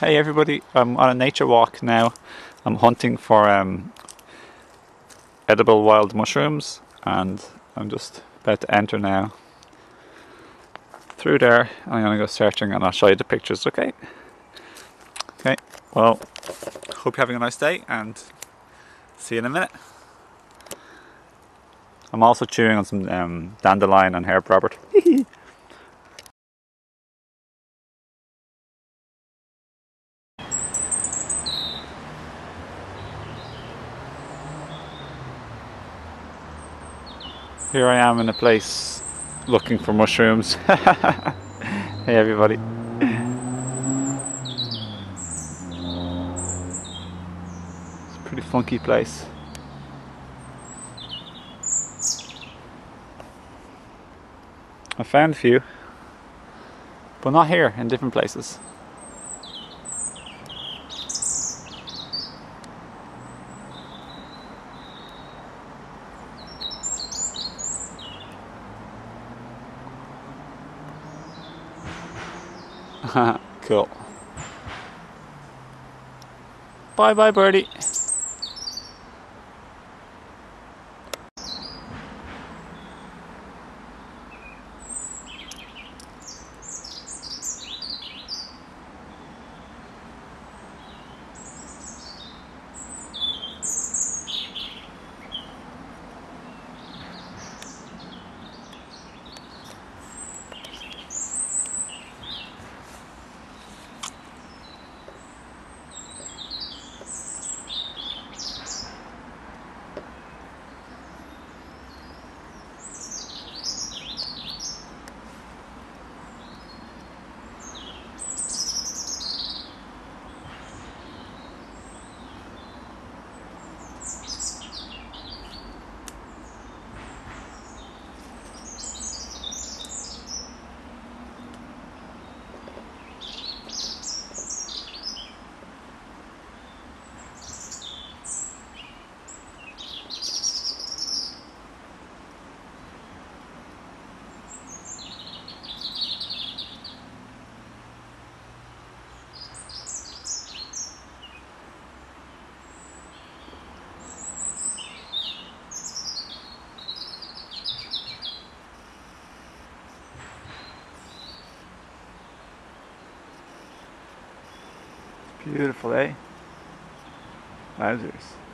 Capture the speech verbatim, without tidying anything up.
Hey everybody, I'm on a nature walk now. I'm hunting for um, edible wild mushrooms and I'm just about to enter now through there. I'm going to go searching and I'll show you the pictures, okay? Okay, well, hope you're having a nice day and see you in a minute. I'm also chewing on some um, dandelion and herb Robert. Here I am in a place looking for mushrooms. Hey everybody. It's a pretty funky place. I found a few, but not here, in different places. Cool. Bye bye, birdie. Beautiful, eh? Wowzers.